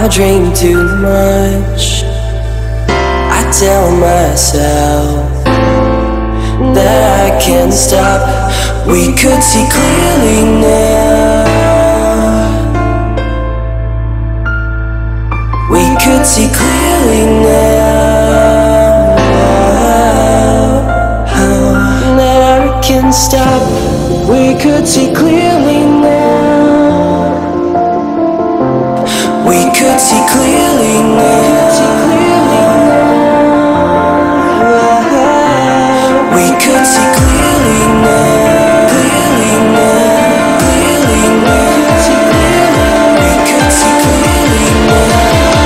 I dream too much. I tell myself that I can't stop. We could see clearly now. We could see clearly now, oh, that I can't stop. We could see clearly now. We could see clearly now. We could see clearly now. Clearly now. Clearly now.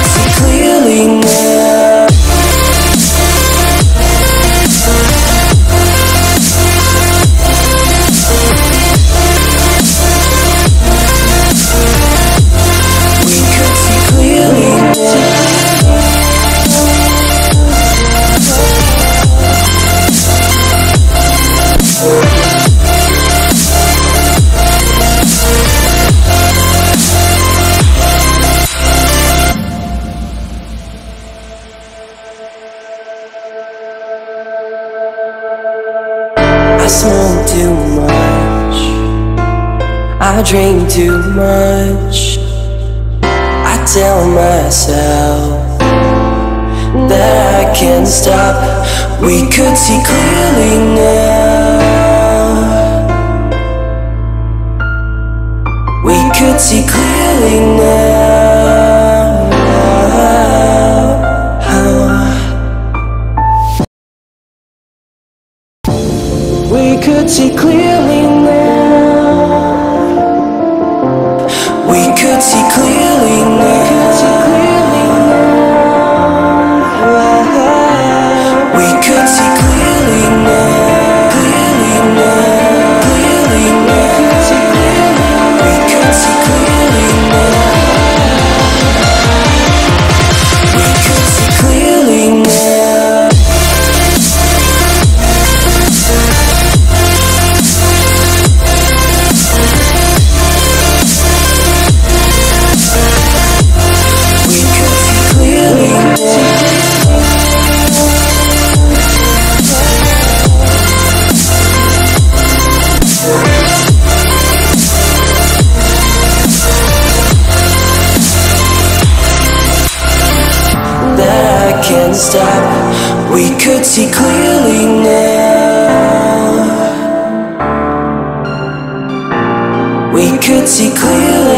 We could see clearly now. We could see clearly now. I smoke too much. I dream too much. I tell myself that I can't stop. We could see clearly now. We could see clearly now. Oh. We could see clearly now. We could see clearly now. We could see clearly now. Clearly now. Clearly now. We could see clearly now. We could see clearly now. Can't stop. We could see clearly now. We could see clearly.